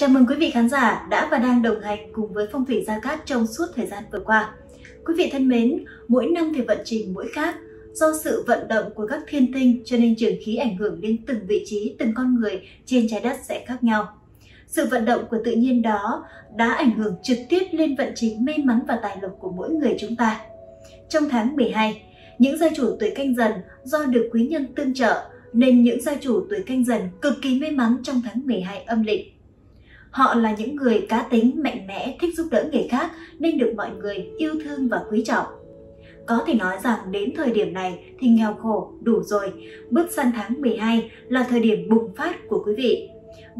Chào mừng quý vị khán giả đã và đang đồng hành cùng với Phong Thủy Gia Cát trong suốt thời gian vừa qua. Quý vị thân mến, mỗi năm thì vận trình mỗi khác. Do sự vận động của các thiên tinh cho nên trường khí ảnh hưởng đến từng vị trí, từng con người trên trái đất sẽ khác nhau. Sự vận động của tự nhiên đó đã ảnh hưởng trực tiếp lên vận trình may mắn và tài lộc của mỗi người chúng ta. Trong tháng 12, những gia chủ tuổi Canh Dần do được quý nhân tương trợ nên những gia chủ tuổi Canh Dần cực kỳ may mắn trong tháng 12 âm lịch. Họ là những người cá tính, mạnh mẽ, thích giúp đỡ người khác nên được mọi người yêu thương và quý trọng. Có thể nói rằng đến thời điểm này thì nghèo khổ đủ rồi, bước sang tháng 12 là thời điểm bùng phát của quý vị.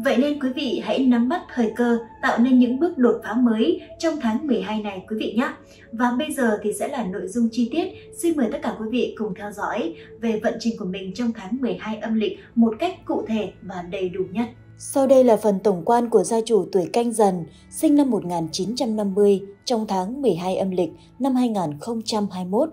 Vậy nên quý vị hãy nắm bắt thời cơ tạo nên những bước đột phá mới trong tháng 12 này quý vị nhé. Và bây giờ thì sẽ là nội dung chi tiết, xin mời tất cả quý vị cùng theo dõi về vận trình của mình trong tháng 12 âm lịch một cách cụ thể và đầy đủ nhất. Sau đây là phần tổng quan của gia chủ tuổi Canh Dần, sinh năm 1950 trong tháng 12 âm lịch năm 2021.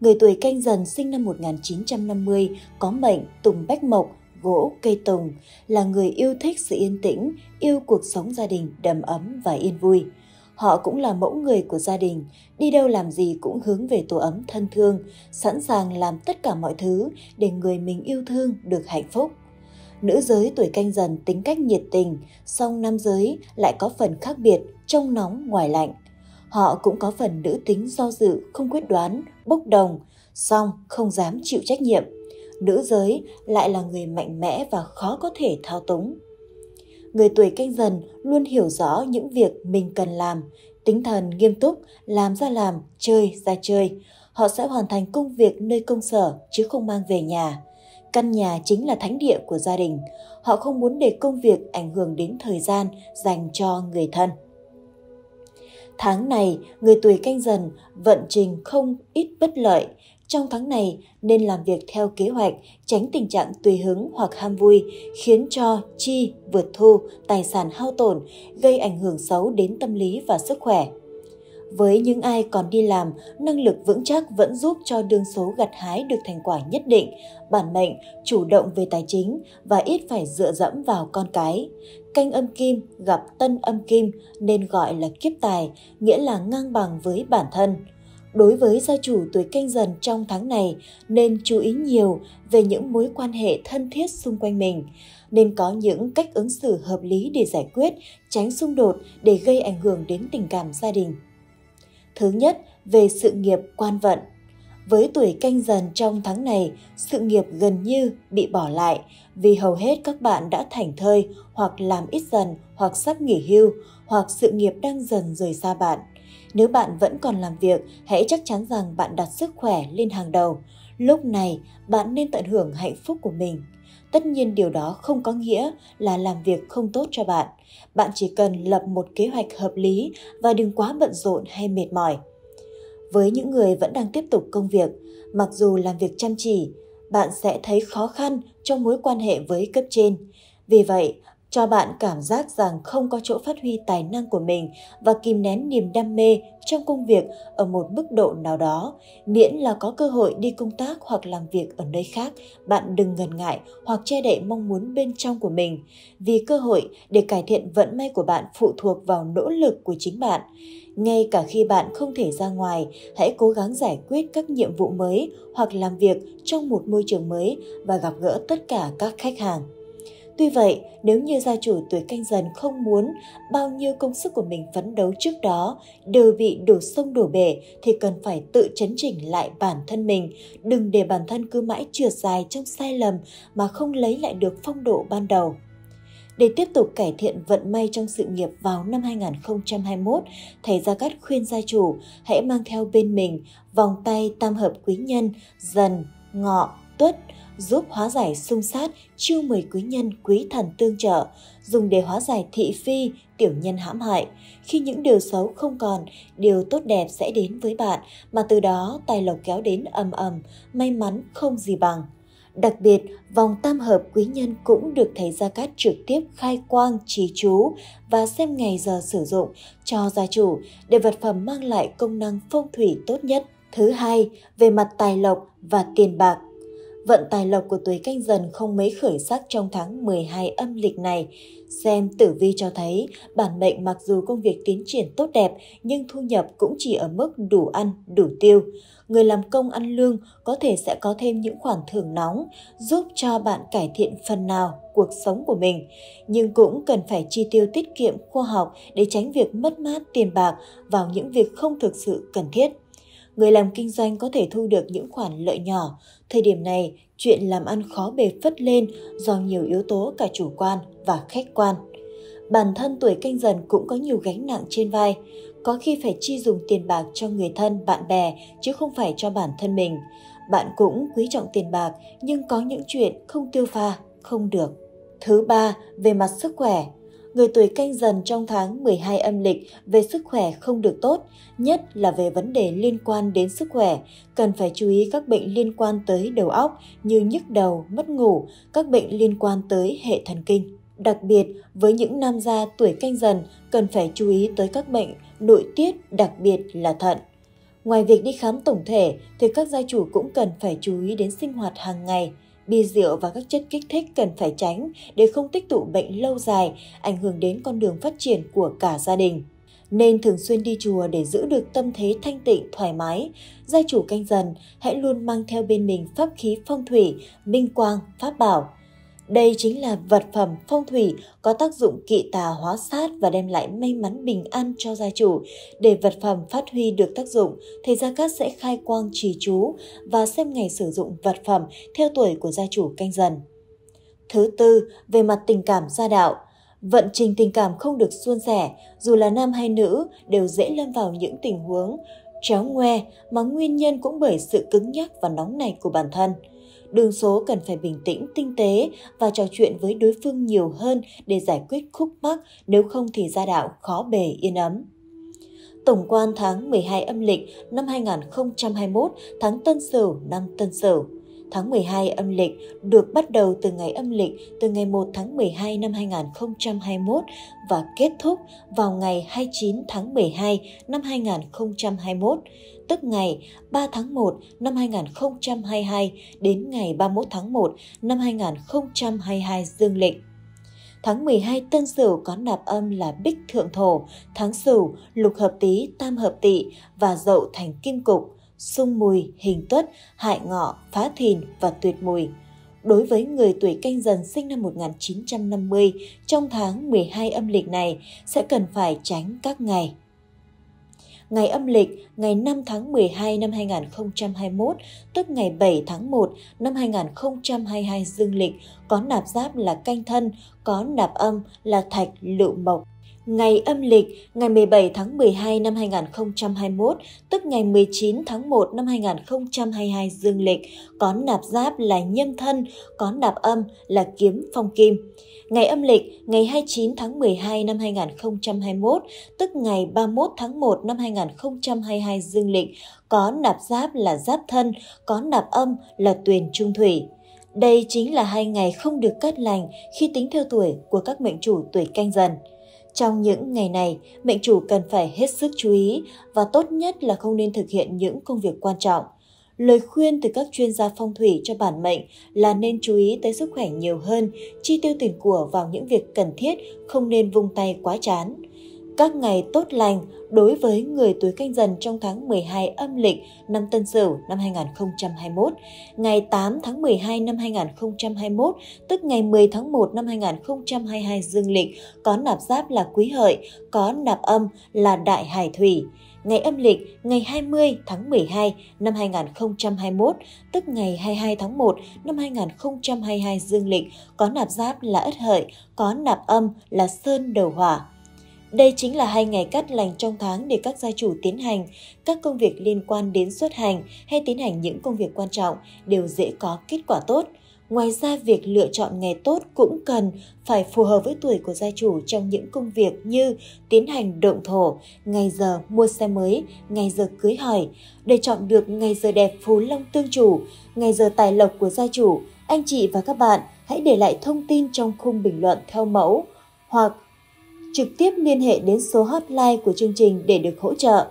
Người tuổi Canh Dần sinh năm 1950 có mệnh tùng bách mộc, gỗ cây tùng, là người yêu thích sự yên tĩnh, yêu cuộc sống gia đình đầm ấm và yên vui. Họ cũng là mẫu người của gia đình, đi đâu làm gì cũng hướng về tổ ấm thân thương, sẵn sàng làm tất cả mọi thứ để người mình yêu thương được hạnh phúc. Nữ giới tuổi Canh Dần tính cách nhiệt tình, song nam giới lại có phần khác biệt, trong nóng ngoài lạnh. Họ cũng có phần nữ tính do dự, không quyết đoán, bốc đồng, song không dám chịu trách nhiệm. Nữ giới lại là người mạnh mẽ và khó có thể thao túng. Người tuổi Canh Dần luôn hiểu rõ những việc mình cần làm, tinh thần nghiêm túc, làm, chơi ra chơi. Họ sẽ hoàn thành công việc nơi công sở chứ không mang về nhà. Căn nhà chính là thánh địa của gia đình. Họ không muốn để công việc ảnh hưởng đến thời gian dành cho người thân. Tháng này, người tuổi Canh Dần vận trình không ít bất lợi. Trong tháng này nên làm việc theo kế hoạch, tránh tình trạng tùy hứng hoặc ham vui, khiến cho chi vượt thu, tài sản hao tổn, gây ảnh hưởng xấu đến tâm lý và sức khỏe. Với những ai còn đi làm, năng lực vững chắc vẫn giúp cho đương số gặt hái được thành quả nhất định, bản mệnh chủ động về tài chính và ít phải dựa dẫm vào con cái. Canh âm kim gặp tân âm kim nên gọi là kiếp tài, nghĩa là ngang bằng với bản thân. Đối với gia chủ tuổi Canh Dần trong tháng này nên chú ý nhiều về những mối quan hệ thân thiết xung quanh mình, nên có những cách ứng xử hợp lý để giải quyết, tránh xung đột để gây ảnh hưởng đến tình cảm gia đình. Thứ nhất, về sự nghiệp quan vận. Với tuổi Canh Dần trong tháng này, sự nghiệp gần như bị bỏ lại vì hầu hết các bạn đã thảnh thơi hoặc làm ít dần hoặc sắp nghỉ hưu hoặc sự nghiệp đang dần rời xa bạn. Nếu bạn vẫn còn làm việc, hãy chắc chắn rằng bạn đặt sức khỏe lên hàng đầu. Lúc này, bạn nên tận hưởng hạnh phúc của mình. Tất nhiên điều đó không có nghĩa là làm việc không tốt cho bạn. Bạn chỉ cần lập một kế hoạch hợp lý và đừng quá bận rộn hay mệt mỏi. Với những người vẫn đang tiếp tục công việc, mặc dù làm việc chăm chỉ, bạn sẽ thấy khó khăn trong mối quan hệ với cấp trên. Vì vậy, cho bạn cảm giác rằng không có chỗ phát huy tài năng của mình và kìm nén niềm đam mê trong công việc ở một mức độ nào đó. Miễn là có cơ hội đi công tác hoặc làm việc ở nơi khác, bạn đừng ngần ngại hoặc che đậy mong muốn bên trong của mình. Vì cơ hội để cải thiện vận may của bạn phụ thuộc vào nỗ lực của chính bạn. Ngay cả khi bạn không thể ra ngoài, hãy cố gắng giải quyết các nhiệm vụ mới hoặc làm việc trong một môi trường mới và gặp gỡ tất cả các khách hàng. Tuy vậy, nếu như gia chủ tuổi Canh Dần không muốn bao nhiêu công sức của mình phấn đấu trước đó đều bị đổ sông đổ bể thì cần phải tự chấn chỉnh lại bản thân mình. Đừng để bản thân cứ mãi trượt dài trong sai lầm mà không lấy lại được phong độ ban đầu. Để tiếp tục cải thiện vận may trong sự nghiệp vào năm 2021, Thầy Gia Cát khuyên gia chủ hãy mang theo bên mình vòng tay tam hợp quý nhân Dần, Ngọ, Tuất, giúp hóa giải xung sát, chiêu mời quý nhân, quý thần tương trợ, dùng để hóa giải thị phi, tiểu nhân hãm hại. Khi những điều xấu không còn, điều tốt đẹp sẽ đến với bạn, mà từ đó tài lộc kéo đến ầm ầm, may mắn không gì bằng. Đặc biệt, vòng tam hợp quý nhân cũng được Thầy Gia Cát trực tiếp khai quang, trì chú và xem ngày giờ sử dụng cho gia chủ để vật phẩm mang lại công năng phong thủy tốt nhất. Thứ hai, về mặt tài lộc và tiền bạc. vận tài lộc của tuổi Canh Dần không mấy khởi sắc trong tháng 12 âm lịch này. Xem tử vi cho thấy, bản mệnh mặc dù công việc tiến triển tốt đẹp nhưng thu nhập cũng chỉ ở mức đủ ăn, đủ tiêu. Người làm công ăn lương có thể sẽ có thêm những khoản thưởng nóng giúp cho bạn cải thiện phần nào cuộc sống của mình. Nhưng cũng cần phải chi tiêu tiết kiệm khoa học để tránh việc mất mát tiền bạc vào những việc không thực sự cần thiết. Người làm kinh doanh có thể thu được những khoản lợi nhỏ. Thời điểm này, chuyện làm ăn khó bề phất lên do nhiều yếu tố cả chủ quan và khách quan. Bản thân tuổi Canh Dần cũng có nhiều gánh nặng trên vai. Có khi phải chi dùng tiền bạc cho người thân, bạn bè chứ không phải cho bản thân mình. Bạn cũng quý trọng tiền bạc nhưng có những chuyện không tiêu pha, không được. Thứ ba, về mặt sức khỏe. Người tuổi Canh Dần trong tháng 12 âm lịch về sức khỏe không được tốt, nhất là về vấn đề liên quan đến sức khỏe. Cần phải chú ý các bệnh liên quan tới đầu óc như nhức đầu, mất ngủ, các bệnh liên quan tới hệ thần kinh. Đặc biệt, với những nam gia tuổi Canh Dần cần phải chú ý tới các bệnh nội tiết, đặc biệt là thận. Ngoài việc đi khám tổng thể thì các gia chủ cũng cần phải chú ý đến sinh hoạt hàng ngày. Bia rượu và các chất kích thích cần phải tránh để không tích tụ bệnh lâu dài, ảnh hưởng đến con đường phát triển của cả gia đình. Nên thường xuyên đi chùa để giữ được tâm thế thanh tịnh, thoải mái. Gia chủ Canh Dần hãy luôn mang theo bên mình pháp khí phong thủy, minh quang, pháp bảo. Đây chính là vật phẩm phong thủy có tác dụng kỵ tà hóa sát và đem lại may mắn bình an cho gia chủ. Để vật phẩm phát huy được tác dụng, thầy Gia Cát sẽ khai quang trì chú và xem ngày sử dụng vật phẩm theo tuổi của gia chủ Canh Dần. Thứ tư, về mặt tình cảm gia đạo. Vận trình tình cảm không được suôn sẻ, dù là nam hay nữ đều dễ lâm vào những tình huống tréo ngoe mà nguyên nhân cũng bởi sự cứng nhắc và nóng nảy của bản thân. Đường số cần phải bình tĩnh, tinh tế và trò chuyện với đối phương nhiều hơn để giải quyết khúc mắc, nếu không thì gia đạo khó bề yên ấm. Tổng quan tháng 12 âm lịch năm 2021, tháng Tân Sửu, năm Tân Sửu. Tháng 12 âm lịch được bắt đầu từ ngày âm lịch từ ngày 1 tháng 12 năm 2021 và kết thúc vào ngày 29 tháng 12 năm 2021, tức ngày 3 tháng 1 năm 2022 đến ngày 31 tháng 1 năm 2022 dương lịch. Tháng 12 Tân Sửu có nạp âm là Bích Thượng Thổ, tháng Sửu, Lục Hợp Tý, Tam Hợp Tỵ và Dậu thành Kim Cục, Xung Mùi, Hình Tuất, Hại Ngọ, Phá Thìn và Tuyệt Mùi. Đối với người tuổi Canh Dần sinh năm 1950, trong tháng 12 âm lịch này sẽ cần phải tránh các ngày. Ngày âm lịch, ngày 5 tháng 12 năm 2021, tức ngày 7 tháng 1 năm 2022 dương lịch, có nạp giáp là Canh Thân, có nạp âm là Thạch, Lựu, Mộc. Ngày âm lịch, ngày 17 tháng 12 năm 2021, tức ngày 19 tháng 1 năm 2022 dương lịch, có nạp giáp là Nhâm Thân, có nạp âm là Kiếm, Phong, Kim. Ngày âm lịch, ngày 29 tháng 12 năm 2021, tức ngày 31 tháng 1 năm 2022 dương lịch, có nạp giáp là Giáp Thân, có nạp âm là Tuyền, Trung, Thủy. Đây chính là hai ngày không được cát lành khi tính theo tuổi của các mệnh chủ tuổi Canh Dần. Trong những ngày này, mệnh chủ cần phải hết sức chú ý và tốt nhất là không nên thực hiện những công việc quan trọng. Lời khuyên từ các chuyên gia phong thủy cho bản mệnh là nên chú ý tới sức khỏe nhiều hơn, chi tiêu tiền của vào những việc cần thiết, không nên vung tay quá chán. Các ngày tốt lành đối với người tuổi Canh Dần trong tháng 12 âm lịch năm Tân Sửu năm 2021, ngày 8 tháng 12 năm 2021, tức ngày 10 tháng 1 năm 2022 dương lịch, có nạp giáp là Quý Hợi, có nạp âm là Đại Hải Thủy. Ngày âm lịch, ngày 20 tháng 12 năm 2021, tức ngày 22 tháng 1 năm 2022 dương lịch, có nạp giáp là Ất Hợi, có nạp âm là Sơn, Đầu, Hỏa. Đây chính là hai ngày cát lành trong tháng để các gia chủ tiến hành các công việc liên quan đến xuất hành hay tiến hành những công việc quan trọng đều dễ có kết quả tốt. Ngoài ra, việc lựa chọn ngày tốt cũng cần phải phù hợp với tuổi của gia chủ trong những công việc như tiến hành động thổ, ngày giờ mua xe mới, ngày giờ cưới hỏi. Để chọn được ngày giờ đẹp phú long tương chủ, ngày giờ tài lộc của gia chủ, anh chị và các bạn hãy để lại thông tin trong khung bình luận theo mẫu hoặc trực tiếp liên hệ đến số hotline của chương trình để được hỗ trợ.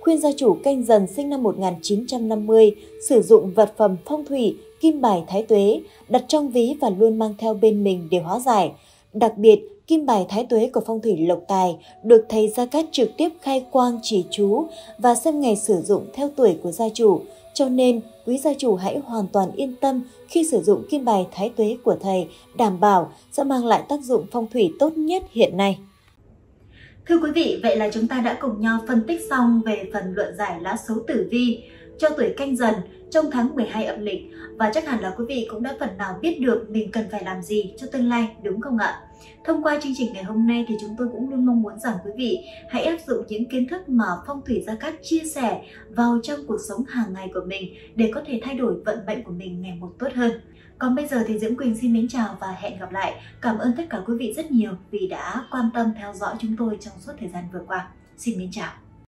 Khuyên gia chủ Canh Dần sinh năm 1950 sử dụng vật phẩm phong thủy kim bài thái tuế, đặt trong ví và luôn mang theo bên mình để hóa giải. Đặc biệt, kim bài thái tuế của phong thủy lộc tài được thầy Gia Cát trực tiếp khai quang chỉ chú và xem ngày sử dụng theo tuổi của gia chủ. Cho nên, quý gia chủ hãy hoàn toàn yên tâm khi sử dụng kim bài thái tuế của thầy, đảm bảo sẽ mang lại tác dụng phong thủy tốt nhất hiện nay. Thưa quý vị, vậy là chúng ta đã cùng nhau phân tích xong về phần luận giải lá số tử vi cho tuổi Canh Dần trong tháng 12 âm lịch, và chắc hẳn là quý vị cũng đã phần nào biết được mình cần phải làm gì cho tương lai, đúng không ạ? Thông qua chương trình ngày hôm nay thì chúng tôi cũng luôn mong muốn rằng quý vị hãy áp dụng những kiến thức mà Phong Thủy Gia Cát chia sẻ vào trong cuộc sống hàng ngày của mình để có thể thay đổi vận mệnh của mình ngày một tốt hơn. Còn bây giờ thì Diễm Quỳnh xin mến chào và hẹn gặp lại. Cảm ơn tất cả quý vị rất nhiều vì đã quan tâm theo dõi chúng tôi trong suốt thời gian vừa qua. Xin mến chào.